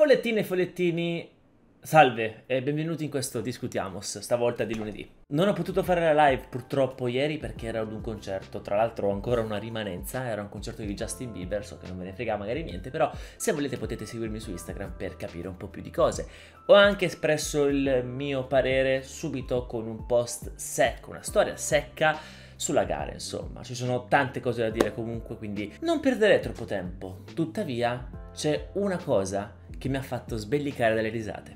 Follettine e follettini, salve e benvenuti in questo Discutiamo, stavolta di lunedì. Non ho potuto fare la live purtroppo ieri perché ero ad un concerto, tra l'altro ho ancora una rimanenza, era un concerto di Justin Bieber, so che non me ne frega magari niente, però se volete potete seguirmi su Instagram per capire un po' più di cose. Ho anche espresso il mio parere subito con un post secco, una storia secca sulla gara, insomma, ci sono tante cose da dire comunque, quindi non perderei troppo tempo. Tuttavia, c'è una cosa che mi ha fatto sbellicare dalle risate.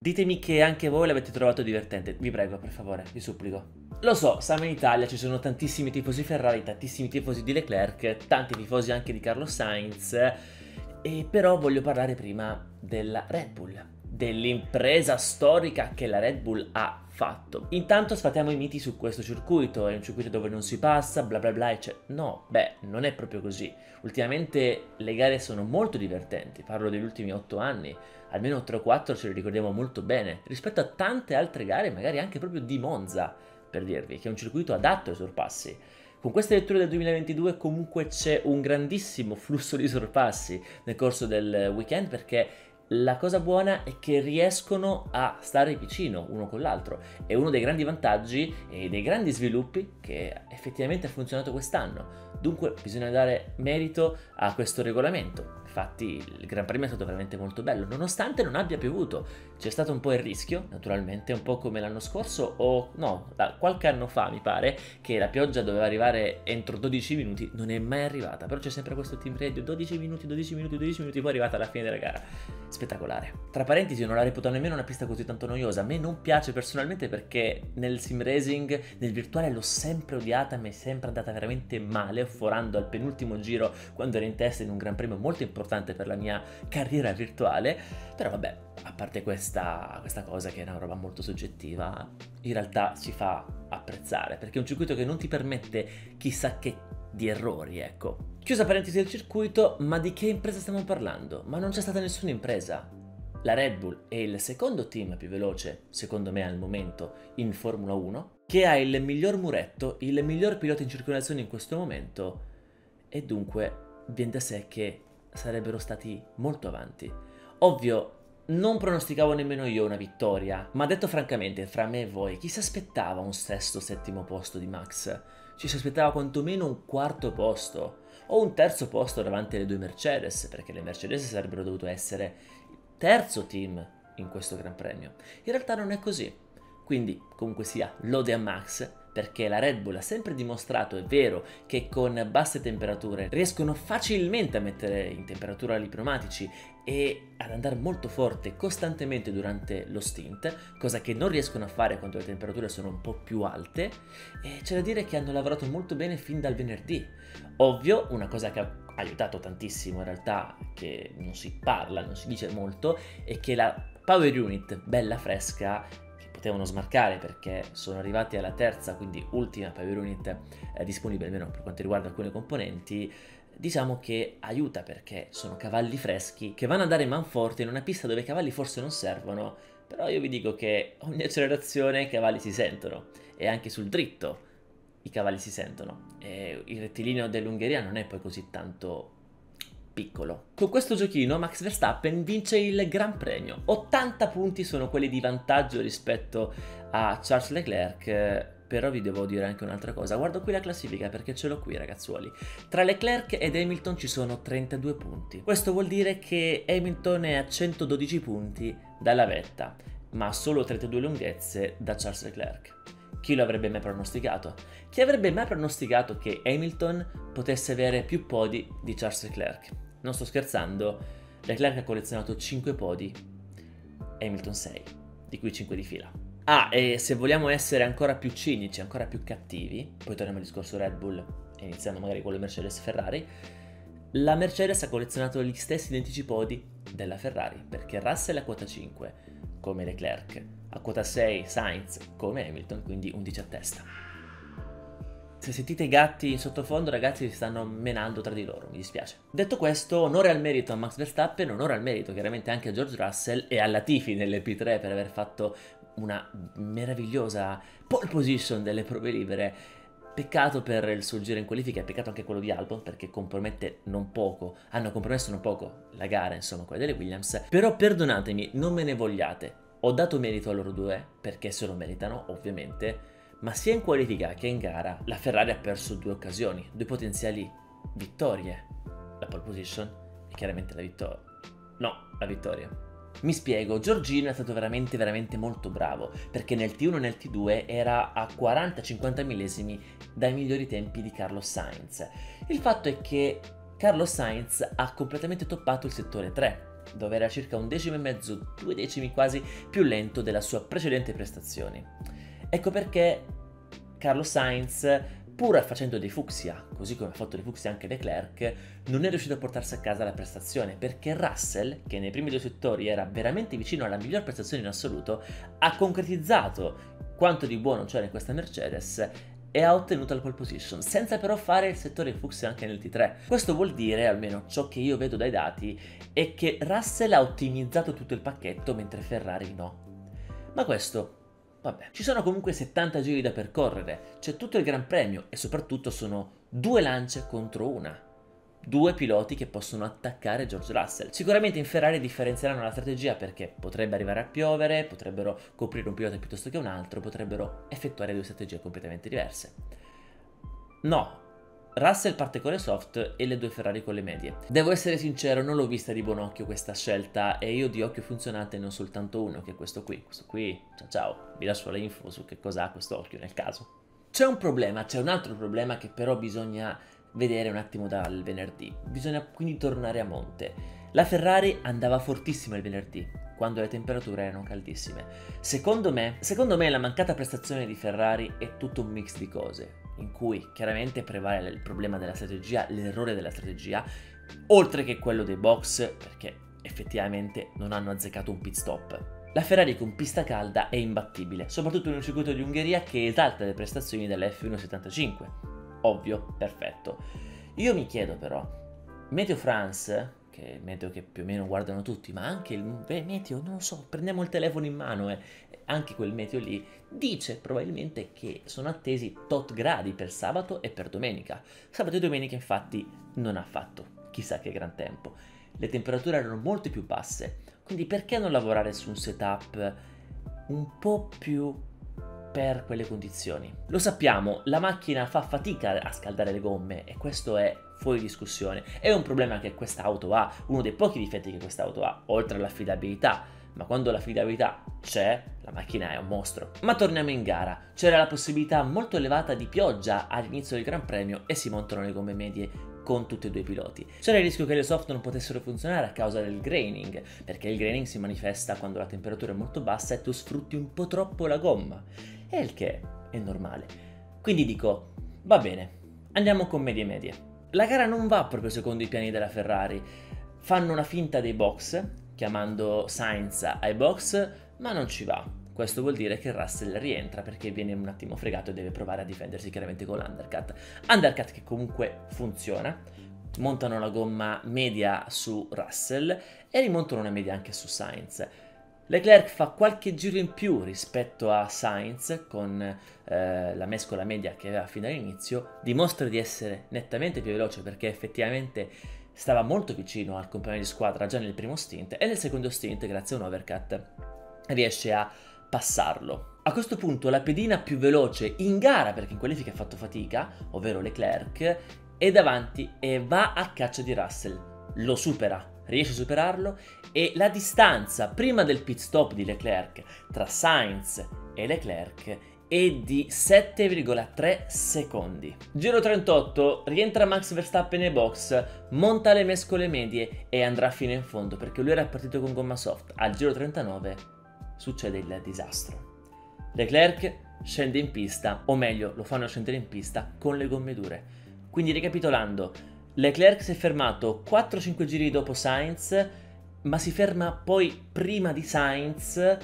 Ditemi che anche voi l'avete trovato divertente, vi prego, per favore, vi supplico. Lo so, siamo in Italia, ci sono tantissimi tifosi Ferrari, tantissimi tifosi di Leclerc, tanti tifosi anche di Carlos Sainz, e però voglio parlare prima della Red Bull, dell'impresa storica che la Red Bull ha fatto. Intanto sfatiamo i miti su questo circuito, è un circuito dove non si passa, bla bla bla, eccetera. No, beh, non è proprio così. Ultimamente le gare sono molto divertenti, parlo degli ultimi 8 anni, almeno 3 o 4 ce le ricordiamo molto bene, rispetto a tante altre gare, magari anche proprio di Monza, per dirvi, che è un circuito adatto ai sorpassi. Con queste letture del 2022 comunque c'è un grandissimo flusso di sorpassi nel corso del weekend, perché la cosa buona è che riescono a stare vicino uno con l'altro. È uno dei grandi vantaggi e dei grandi sviluppi che effettivamente ha funzionato quest'anno. Dunque bisogna dare merito a questo regolamento. Infatti il Gran Premio è stato veramente molto bello, nonostante non abbia piovuto. C'è stato un po' il rischio, naturalmente, un po' come l'anno scorso o no, qualche anno fa mi pare, che la pioggia doveva arrivare entro 12 minuti, non è mai arrivata, però c'è sempre questo team radio, 12 minuti, 12 minuti, 12 minuti, poi è arrivata alla fine della gara. Spettacolare. Tra parentesi, non la reputo nemmeno una pista così tanto noiosa, a me non piace personalmente perché nel sim racing, nel virtuale, l'ho sempre odiata, mi è sempre andata veramente male, forando al penultimo giro quando ero in testa in un Gran Premio molto importante per la mia carriera virtuale. Però vabbè, a parte questa cosa che è una roba molto soggettiva, in realtà si fa apprezzare perché è un circuito che non ti permette chissà che di errori, ecco. Chiusa parentesi del circuito, ma di che impresa stiamo parlando? Ma non c'è stata nessuna impresa. La Red Bull è il secondo team più veloce, secondo me al momento, in Formula 1, che ha il miglior muretto, il miglior pilota in circolazione in questo momento, e dunque viene da sé che sarebbero stati molto avanti. Ovvio, non pronosticavo nemmeno io una vittoria, ma detto francamente, fra me e voi, chi si aspettava un sesto o settimo posto di Max? Ci si aspettava quantomeno un quarto posto o un terzo posto davanti alle due Mercedes, perché le Mercedes sarebbero dovute essere il terzo team in questo Gran Premio. In realtà non è così, quindi comunque sia lode a Max, perché la Red Bull ha sempre dimostrato, è vero, che con basse temperature riescono facilmente a mettere in temperatura i pneumatici e ad andare molto forte costantemente durante lo stint, cosa che non riescono a fare quando le temperature sono un po' più alte, e c'è da dire che hanno lavorato molto bene fin dal venerdì. Ovvio, una cosa che ha aiutato tantissimo in realtà, che non si parla, non si dice molto, è che la Power Unit, bella fresca, potevano smarcare perché sono arrivati alla terza, quindi ultima power unit disponibile, almeno per quanto riguarda alcune componenti. Diciamo che aiuta perché sono cavalli freschi che vanno a dare manforte in una pista dove i cavalli forse non servono, però io vi dico che ogni accelerazione i cavalli si sentono, e anche sul dritto i cavalli si sentono, e il rettilineo dell'Ungheria non è poi così tanto piccolo. Con questo giochino Max Verstappen vince il Gran Premio. 80 punti sono quelli di vantaggio rispetto a Charles Leclerc. Però vi devo dire anche un'altra cosa, guardo qui la classifica perché ce l'ho qui, ragazzuoli. Tra Leclerc ed Hamilton ci sono 32 punti. Questo vuol dire che Hamilton è a 112 punti dalla vetta, ma ha solo 32 lunghezze da Charles Leclerc. Chi lo avrebbe mai pronosticato? Chi avrebbe mai pronosticato che Hamilton potesse avere più podi di Charles Leclerc? Non sto scherzando, Leclerc ha collezionato 5 podi, Hamilton 6, di cui 5 di fila. Ah, e se vogliamo essere ancora più cinici, ancora più cattivi, poi torniamo al discorso Red Bull e iniziamo magari con le Mercedes-Ferrari, la Mercedes ha collezionato gli stessi identici podi della Ferrari, perché Russell ha quota 5, come Leclerc, a quota 6 Sainz come Hamilton, quindi 11 a testa. Se sentite i gatti in sottofondo, ragazzi, si stanno menando tra di loro, mi dispiace. Detto questo, onore al merito a Max Verstappen, onore al merito chiaramente anche a George Russell e a Latifi nell'P3 per aver fatto una meravigliosa pole position delle prove libere. Peccato per il suo giro in qualifica, e peccato anche quello di Albon, perché compromette non poco, hanno compromesso non poco la gara, insomma, quella delle Williams. Però perdonatemi, non me ne vogliate, ho dato merito a loro due, perché se lo meritano ovviamente, ma sia in qualifica che in gara la Ferrari ha perso due occasioni, due potenziali vittorie, la pole position e chiaramente la vittoria, la vittoria. Mi spiego, Giorgino è stato veramente molto bravo, perché nel T1 e nel T2 era a 40-50 millesimi dai migliori tempi di Carlos Sainz. Il fatto è che Carlos Sainz ha completamente toppato il settore 3, dove era circa un decimo e mezzo, due decimi quasi, più lento della sua precedente prestazione. Ecco perché Carlos Sainz, pur facendo dei fucsia, così come ha fatto dei fucsia anche Leclerc, non è riuscito a portarsi a casa la prestazione, perché Russell, che nei primi due settori era veramente vicino alla miglior prestazione in assoluto, ha concretizzato quanto di buono c'era in questa Mercedes e ha ottenuto la pole position, senza però fare il settore fucsia anche nel T3. Questo vuol dire, almeno ciò che io vedo dai dati, è che Russell ha ottimizzato tutto il pacchetto, mentre Ferrari no. Ma questo... vabbè, ci sono comunque 70 giri da percorrere, c'è tutto il Gran Premio e soprattutto sono due lance contro una, due piloti che possono attaccare George Russell. Sicuramente in Ferrari differenzieranno la strategia, perché potrebbe arrivare a piovere, potrebbero coprire un pilota piuttosto che un altro, potrebbero effettuare due strategie completamente diverse. No, Russell parte con le soft e le due Ferrari con le medie. Devo essere sincero, non l'ho vista di buon occhio questa scelta, e io di occhio funzionante non soltanto uno, che è questo qui. Questo qui, ciao ciao, vi lascio le info su che cosa ha questo occhio nel caso. C'è un problema, c'è un altro problema che però bisogna vedere un attimo dal venerdì. Bisogna quindi tornare a monte. La Ferrari andava fortissima il venerdì, quando le temperature erano caldissime. Secondo me la mancata prestazione di Ferrari è tutto un mix di cose, in cui chiaramente prevale il problema della strategia, l'errore della strategia, oltre che quello dei box, perché effettivamente non hanno azzeccato un pit stop. La Ferrari con pista calda è imbattibile, soprattutto in un circuito di Ungheria che esalta le prestazioni della F175. Ovvio, perfetto. Io mi chiedo però, Meteo France, che è il meteo che più o meno guardano tutti, ma anche il meteo, non lo so, prendiamo il telefono in mano, anche quel meteo lì dice probabilmente che sono attesi tot gradi per sabato e per domenica. Sabato e domenica infatti non ha fatto chissà che gran tempo, le temperature erano molto più basse, quindi perché non lavorare su un setup un po' più per quelle condizioni? Lo sappiamo, la macchina fa fatica a scaldare le gomme e questo è fuori discussione, è un problema che quest'auto ha, uno dei pochi difetti che quest'auto ha, oltre all'affidabilità. Ma quando l'affidabilità c'è, la macchina è un mostro. Ma torniamo in gara, c'era la possibilità molto elevata di pioggia all'inizio del Gran Premio e si montano le gomme medie con tutti e due i piloti. C'era il rischio che le soft non potessero funzionare a causa del graining, perché il graining si manifesta quando la temperatura è molto bassa e tu sfrutti un po' troppo la gomma, e il che è normale. Quindi dico, va bene, andiamo con medie medie. La gara non va proprio secondo i piani della Ferrari, fanno una finta dei box, chiamando Sainz ai box, ma non ci va. Questo vuol dire che Russell rientra perché viene un attimo fregato e deve provare a difendersi chiaramente con l'undercut. Undercut che comunque funziona, montano la gomma media su Russell e rimontano una media anche su Sainz. Leclerc fa qualche giro in più rispetto a Sainz con la mescola media che aveva fino all'inizio, dimostra di essere nettamente più veloce perché effettivamente stava molto vicino al compagno di squadra già nel primo stint, e nel secondo stint, grazie a un overcut, riesce a passarlo. A questo punto la pedina più veloce in gara, perché in qualifica ha fatto fatica, ovvero Leclerc, è davanti e va a caccia di Russell, lo supera, riesce a superarlo, e la distanza prima del pit stop di Leclerc tra Sainz e Leclerc è di 7,3 secondi. Giro 38, rientra Max Verstappen nei box, monta le mescole medie e andrà fino in fondo perché lui era partito con gomma soft. Al giro 39 succede il disastro. Leclerc scende in pista, o meglio lo fanno scendere in pista con le gomme dure. Quindi ricapitolando, Leclerc si è fermato 4-5 giri dopo Sainz, ma si ferma poi prima di Sainz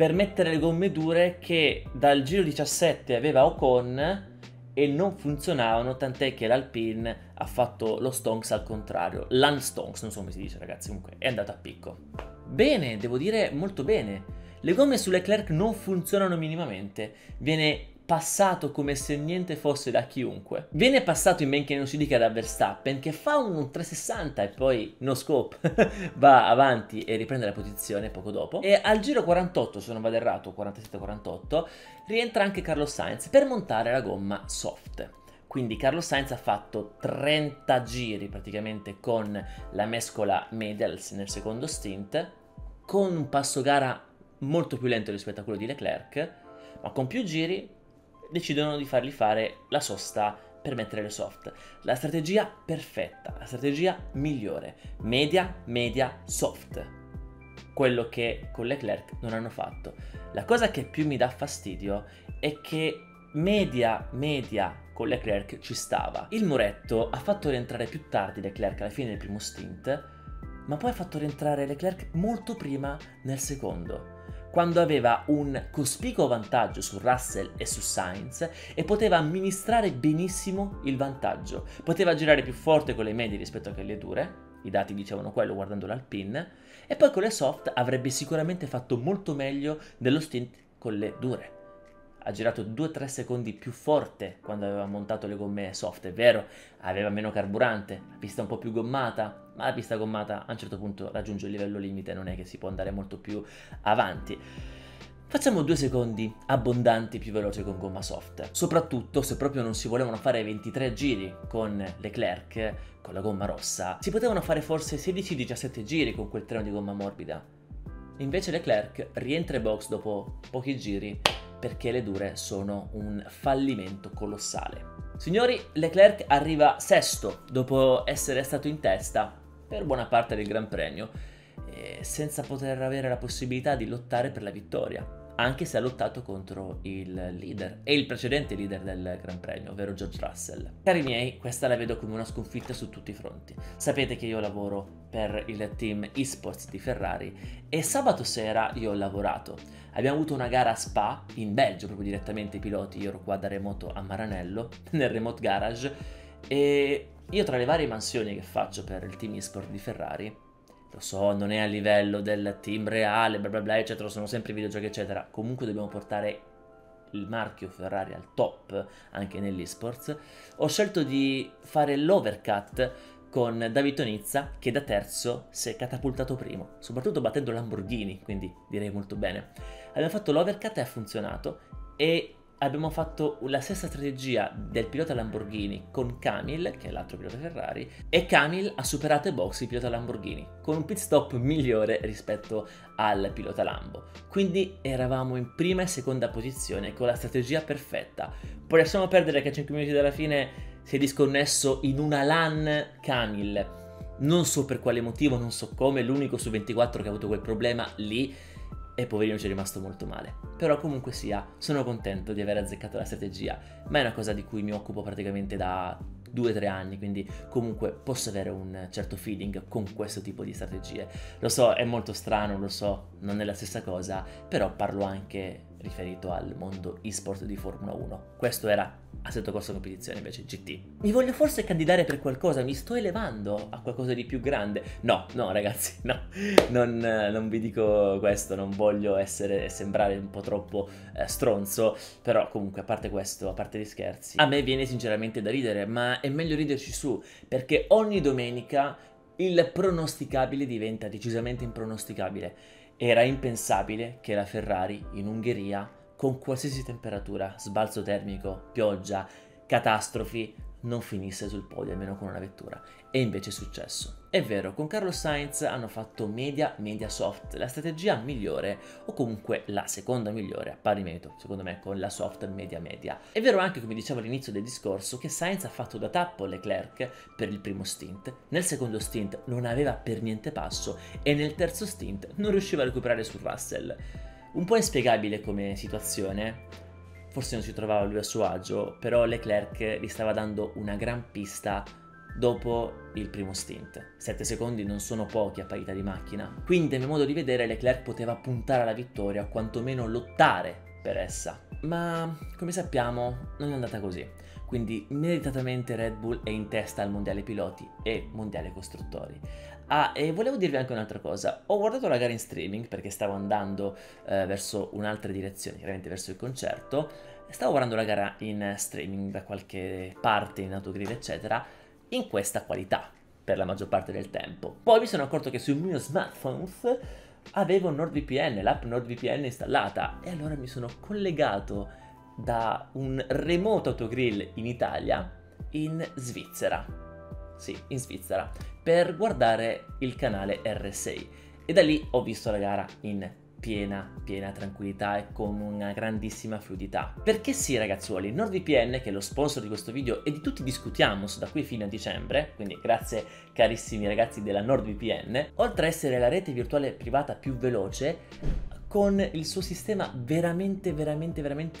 per mettere le gomme dure che dal giro 17 aveva Ocon e non funzionavano, tant'è che l'Alpine ha fatto lo stonks al contrario, l'unstonks, non so come si dice ragazzi, comunque è andato a picco. Bene, devo dire molto bene, le gomme su Leclerc non funzionano minimamente, viene passato come se niente fosse da chiunque. Viene passato in men che non si dica da Verstappen, che fa un 360 e poi no scope va avanti e riprende la posizione poco dopo, e al giro 48, se non vado errato, 47-48, rientra anche Carlos Sainz per montare la gomma soft. Quindi Carlos Sainz ha fatto 30 giri praticamente con la mescola media nel secondo stint, con un passo gara molto più lento rispetto a quello di Leclerc, ma con più giri decidono di fargli fare la sosta per mettere le soft. La strategia perfetta, la strategia migliore, media, media, soft. Quello che con Leclerc non hanno fatto. La cosa che più mi dà fastidio è che media, media con Leclerc ci stava. Il muretto ha fatto rientrare più tardi Leclerc alla fine del primo stint, ma poi ha fatto rientrare Leclerc molto prima nel secondo, quando aveva un cospicuo vantaggio su Russell e su Sainz e poteva amministrare benissimo il vantaggio. Poteva girare più forte con le medie rispetto a quelle dure, i dati dicevano quello guardando l'Alpine, e poi con le soft avrebbe sicuramente fatto molto meglio dello stint con le dure. Ha girato 2-3 secondi più forte quando aveva montato le gomme soft, è vero, aveva meno carburante, la pista un po' più gommata, ma la pista gommata a un certo punto raggiunge il livello limite, non è che si può andare molto più avanti. Facciamo 2 secondi abbondanti più veloce con gomma soft, soprattutto se proprio non si volevano fare 23 giri con Leclerc con la gomma rossa, si potevano fare forse 16-17 giri con quel treno di gomma morbida. Invece Leclerc rientra in box dopo pochi giri, perché le dure sono un fallimento colossale. Signori, Leclerc arriva sesto dopo essere stato in testa per buona parte del Gran Premio, senza poter avere la possibilità di lottare per la vittoria, anche se ha lottato contro il leader e il precedente leader del Gran Premio, ovvero George Russell. Cari miei, questa la vedo come una sconfitta su tutti i fronti. Sapete che io lavoro per il team eSports di Ferrari e sabato sera io ho lavorato. Abbiamo avuto una gara a Spa, in Belgio, proprio direttamente i piloti, io ero qua da remoto a Maranello, nel remote garage, e io tra le varie mansioni che faccio per il team eSport di Ferrari, lo so, non è a livello del team reale, bla bla bla, eccetera, sono sempre videogiochi, eccetera. Comunque dobbiamo portare il marchio Ferrari al top anche nell'eSports. Ho scelto di fare l'overcut con David Tonizza, che da terzo si è catapultato primo, soprattutto battendo Lamborghini, quindi direi molto bene. Abbiamo fatto l'overcut e ha funzionato, e abbiamo fatto la stessa strategia del pilota Lamborghini con Camil, che è l'altro pilota Ferrari, e Camil ha superato i box il pilota Lamborghini con un pit stop migliore rispetto al pilota Lambo. Quindi eravamo in prima e seconda posizione con la strategia perfetta. Poi lasciamo perdere che a 5 minuti dalla fine si è disconnesso in una LAN Camil, non so per quale motivo, non so come, l'unico su 24 che ha avuto quel problema lì, e poverino ci è rimasto molto male. Però comunque sia, sono contento di aver azzeccato la strategia, ma è una cosa di cui mi occupo praticamente da 2-3 anni, quindi comunque posso avere un certo feeling con questo tipo di strategie. Lo so, è molto strano, lo so, non è la stessa cosa, però parlo anche riferito al mondo eSport di Formula 1. Questo era Assetto Corsa Competizione, invece GT. Mi voglio forse candidare per qualcosa, mi sto elevando a qualcosa di più grande. No, no ragazzi, no, non vi dico questo, non voglio sembrare un po' troppo stronzo, però comunque a parte questo, a parte gli scherzi, a me viene sinceramente da ridere, ma è meglio riderci su, perché ogni domenica il pronosticabile diventa decisamente impronosticabile. Era impensabile che la Ferrari in Ungheria, con qualsiasi temperatura, sbalzo termico, pioggia, catastrofi, non finisse sul podio, almeno con una vettura. E invece è successo. È vero, con Carlos Sainz hanno fatto media, media soft, la strategia migliore, o comunque la seconda migliore, a pari merito, secondo me, con la soft media media. È vero anche, come dicevo all'inizio del discorso, che Sainz ha fatto da tappo Leclerc per il primo stint, nel secondo stint non aveva per niente passo, e nel terzo stint non riusciva a recuperare su Russell. Un po' inspiegabile come situazione, forse non si trovava lui a suo agio, però Leclerc gli stava dando una gran pista dopo il primo stint. 7 secondi non sono pochi a parità di macchina, quindi a mio modo di vedere Leclerc poteva puntare alla vittoria o quantomeno lottare per essa. Ma come sappiamo non è andata così, quindi meritatamente Red Bull è in testa al mondiale piloti e mondiale costruttori. Ah, e volevo dirvi anche un'altra cosa, ho guardato la gara in streaming perché stavo andando verso un'altra direzione, chiaramente verso il concerto, stavo guardando la gara in streaming da qualche parte, in autogrill eccetera, in questa qualità per la maggior parte del tempo. Poi mi sono accorto che sul mio smartphone avevo NordVPN, l'app NordVPN installata, e allora mi sono collegato da un remoto autogrill in Italia in Svizzera, sì, in Svizzera, per guardare il canale RSI, e da lì ho visto la gara in piena tranquillità e con una grandissima fluidità. Perché sì, ragazzuoli, NordVPN, che è lo sponsor di questo video e di tutti Discutiamo da qui fino a dicembre, quindi grazie carissimi ragazzi della NordVPN, oltre a essere la rete virtuale privata più veloce, con il suo sistema veramente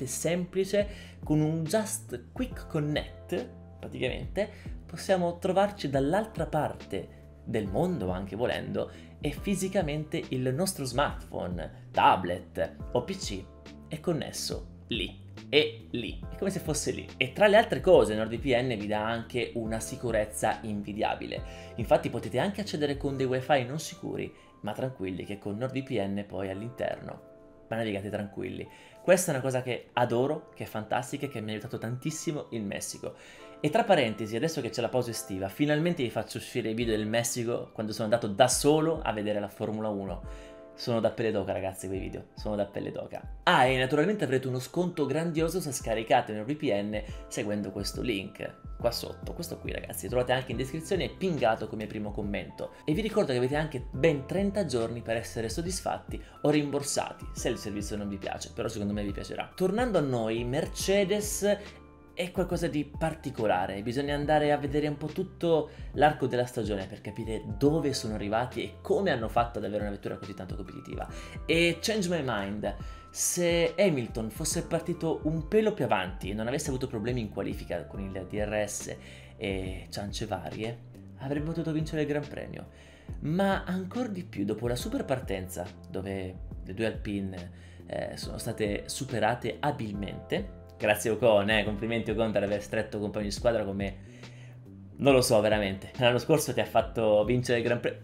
semplice, con un Just Quick Connect praticamente possiamo trovarci dall'altra parte del mondo, anche volendo, e fisicamente il nostro smartphone, tablet o PC è connesso lì, è come se fosse lì. E tra le altre cose NordVPN vi dà anche una sicurezza invidiabile, infatti potete anche accedere con dei wifi non sicuri ma tranquilli, che con NordVPN poi all'interno ma navigate tranquilli. Questa è una cosa che adoro, che è fantastica, che mi ha aiutato tantissimo in Messico. E tra parentesi, adesso che c'è la pausa estiva, finalmente vi faccio uscire i video del Messico quando sono andato da solo a vedere la Formula 1. Sono da pelle d'oca, ragazzi, quei video, sono da pelle d'oca. Ah, e naturalmente avrete uno sconto grandioso se scaricate NordVPN seguendo questo link qua sotto, questo qui ragazzi, trovate anche in descrizione e pingato come primo commento. E vi ricordo che avete anche ben 30 giorni per essere soddisfatti o rimborsati se il servizio non vi piace, però secondo me vi piacerà. Tornando a noi, Mercedes è qualcosa di particolare, bisogna andare a vedere un po' tutto l'arco della stagione per capire dove sono arrivati e come hanno fatto ad avere una vettura così tanto competitiva. E change my mind, se Hamilton fosse partito un pelo più avanti e non avesse avuto problemi in qualifica con il DRS e ciance varie, avrebbe potuto vincere il Gran Premio. Ma ancora di più dopo la super partenza, dove le due Alpine sono state superate abilmente. Grazie Ocon, complimenti Ocon per aver stretto compagno di squadra come... non lo so veramente, l'anno scorso ti ha fatto vincere il Gran Premio,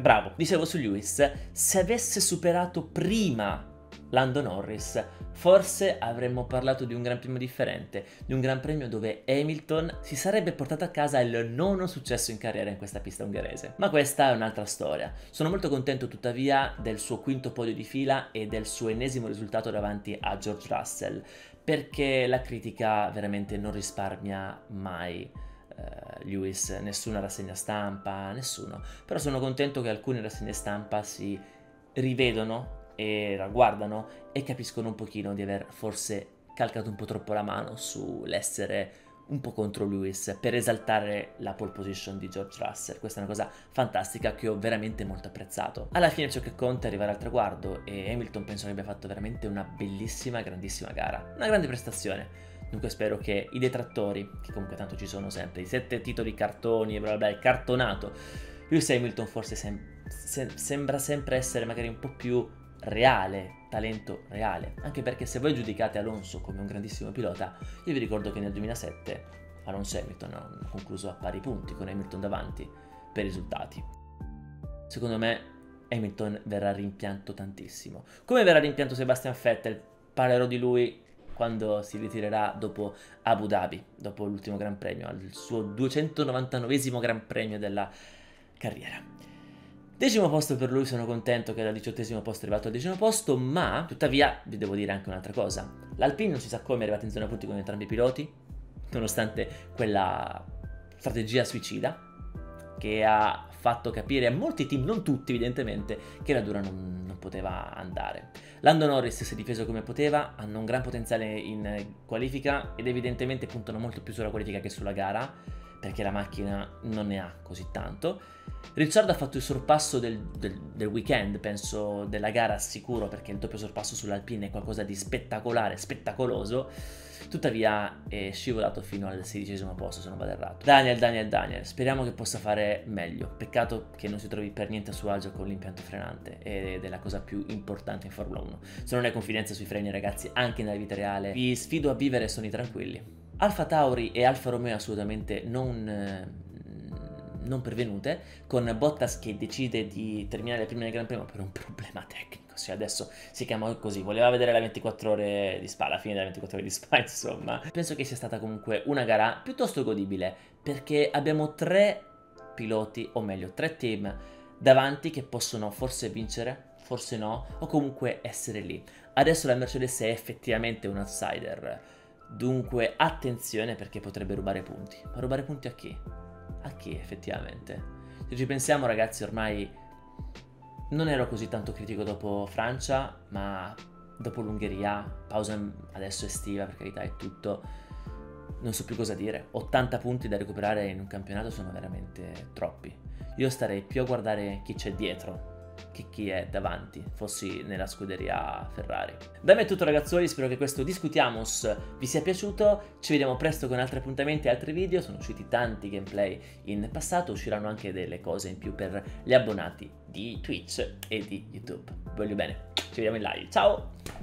bravo. Dicevo su Lewis, se avesse superato prima Lando Norris, forse avremmo parlato di un Gran Premio differente, di un Gran Premio dove Hamilton si sarebbe portato a casa il nono successo in carriera in questa pista ungherese. Ma questa è un'altra storia. Sono molto contento tuttavia del suo quinto podio di fila e del suo ennesimo risultato davanti a George Russell, perché la critica veramente non risparmia mai Lewis, nessuna rassegna stampa, nessuno. Però sono contento che alcune rassegne stampa si rivedono e ragguardano e capiscono un pochino di aver forse calcato un po' troppo la mano sull'essere un po' contro Lewis per esaltare la pole position di George Russell. Questa è una cosa fantastica che ho veramente molto apprezzato. Alla fine ciò che conta è arrivare al traguardo, e Hamilton penso che abbia fatto veramente una bellissima, grandissima gara, una grande prestazione. Dunque spero che i detrattori, che comunque tanto ci sono sempre, i 7 titoli cartoni, bla bla bla, il cartonato, Lewis Hamilton forse sembra sempre essere magari un po' più reale, talento reale, anche perché se voi giudicate Alonso come un grandissimo pilota, io vi ricordo che nel 2007 Alonso e Hamilton hanno concluso a pari punti, con Hamilton davanti per risultati. Secondo me Hamilton verrà rimpianto tantissimo, come verrà rimpianto Sebastian Vettel. Parlerò di lui quando si ritirerà dopo Abu Dhabi, dopo l'ultimo Gran Premio, al suo 299esimo Gran Premio della carriera. Decimo posto per lui, sono contento che dal 18° posto è arrivato al 10° posto, ma tuttavia vi devo dire anche un'altra cosa. L'Alpine non si sa come è arrivata in zona punti con entrambi i piloti, nonostante quella strategia suicida che ha fatto capire a molti team, non tutti evidentemente, che la dura non poteva andare. Lando Norris si è difeso come poteva, hanno un gran potenziale in qualifica ed evidentemente puntano molto più sulla qualifica che sulla gara, perché la macchina non ne ha così tanto. Ricciardo ha fatto il sorpasso del weekend, penso della gara sicuro, perché il doppio sorpasso sull'Alpine è qualcosa di spettacolare, spettacoloso. Tuttavia è scivolato fino al 16° posto, se non vado errato. Daniel, speriamo che possa fare meglio. Peccato che non si trovi per niente a suo agio con l'impianto frenante, ed è la cosa più importante in Formula 1. Se non hai confidenza sui freni, ragazzi, anche nella vita reale, vi sfido a vivere sonni tranquilli. Alfa Tauri e Alfa Romeo assolutamente non pervenute, con Bottas che decide di terminare prima del Gran Premio per un problema tecnico cioè adesso si chiama così, voleva vedere la 24 ore di Spa, la fine della 24 ore di Spa, insomma. Penso che sia stata comunque una gara piuttosto godibile, perché abbiamo tre piloti, o meglio tre team davanti che possono forse vincere, forse no, o comunque essere lì. Adesso la Mercedes è effettivamente un outsider, dunque attenzione perché potrebbe rubare punti. Ma rubare punti a chi? A chi effettivamente? Se ci pensiamo ragazzi, ormai non ero così tanto critico dopo Francia, ma dopo l'Ungheria, pausa adesso estiva per carità e tutto, non so più cosa dire. 80 punti da recuperare in un campionato sono veramente troppi. Io starei più a guardare chi c'è dietro che chi è davanti, fossi nella scuderia Ferrari. Da me è tutto ragazzuoli, spero che questo Discutiamos vi sia piaciuto, ci vediamo presto con altri appuntamenti e altri video, sono usciti tanti gameplay in passato, usciranno anche delle cose in più per gli abbonati di Twitch e di YouTube. Voglio bene, ci vediamo in live, ciao!